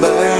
but